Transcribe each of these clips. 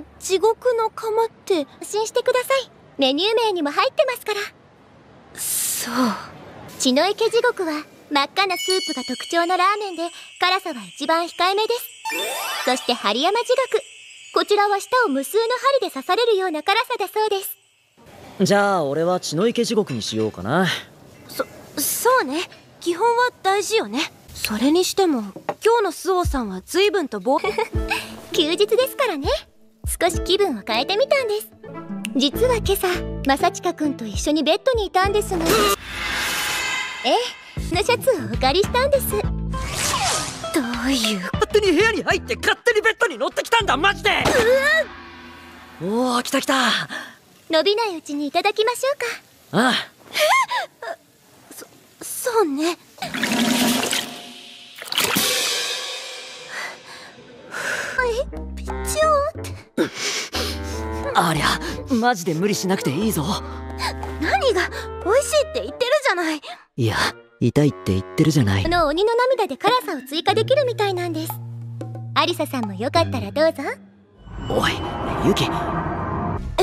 が地獄の釜って。安心してください。メニュー名にも入ってますから。そう。血の池地獄は真っ赤なスープが特徴のラーメンで、辛さは一番控えめです。そして針山地獄。こちらは舌を無数の針で刺されるような辛さだそうです。じゃあ俺は血の池地獄にしようかな。そうね。基本は大事よね。それにしても今日の周防さんは随分と休日ですからね。少し気分を変えてみたんです。実は今朝正親くんと一緒にベッドにいたんですが、のシャツをお借りしたんです。どういう、勝手に部屋に入って勝手にベッドに乗ってきたんだ、マジで。おお、来た来た。伸びないうちにいただきましょうか。ああ。そうね。ピチョーって。ありゃ、マジで無理しなくていいぞ。何が美味しいって言ってるじゃない。いや、痛いって言ってるじゃない。この鬼の涙で辛さを追加できるみたいなんです。アリサさんもよかったらどうぞ。おい、ユキ。え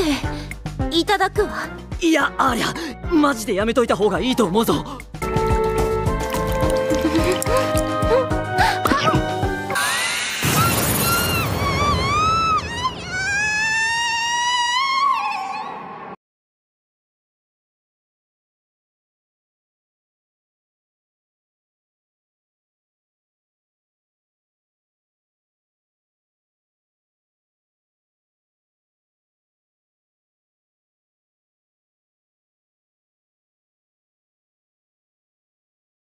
え、いただくわ。いや、ありゃ、マジでやめといた方がいいと思うぞ。